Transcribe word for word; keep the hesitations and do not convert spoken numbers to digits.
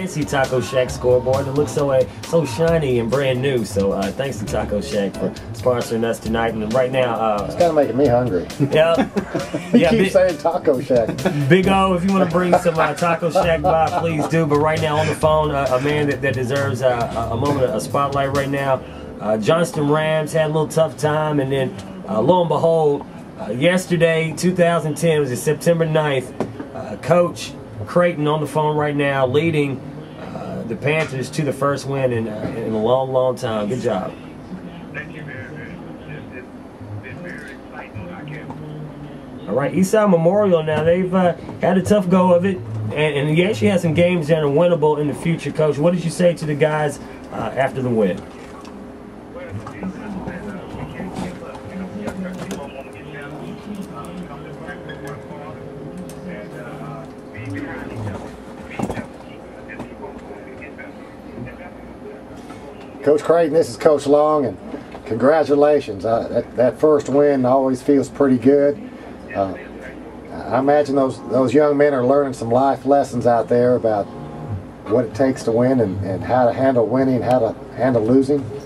fancy Taco Shack scoreboard that looks so uh, so shiny and brand new. So uh, thanks to Taco Shack for sponsoring us tonight. And right now, uh, it's kind of making me hungry. Yeah, you yeah, keep big, saying Taco Shack. Big O, if you want to bring some uh, Taco Shack by, please do. But right now on the phone, uh, a man that, that deserves uh, a moment of a spotlight right now. Uh, Johnston Rams had a little tough time, and then uh, lo and behold, uh, yesterday, two thousand ten, was it September ninth, uh, Coach Creighton on the phone right now, leading uh, the Panthers to the first win in, uh, in a long, long time. Good job. Thank you very much. It's been very exciting. I can't. All right, Eastside Memorial now, they've uh, had a tough go of it, and, and they actually had some games that are winnable in the future. Coach, what did you say to the guys uh, after the win? Coach Creighton, this is Coach Long, and congratulations. I, that, that first win always feels pretty good. Uh, I imagine those those young men are learning some life lessons out there about what it takes to win and, and how to handle winning, how to handle losing.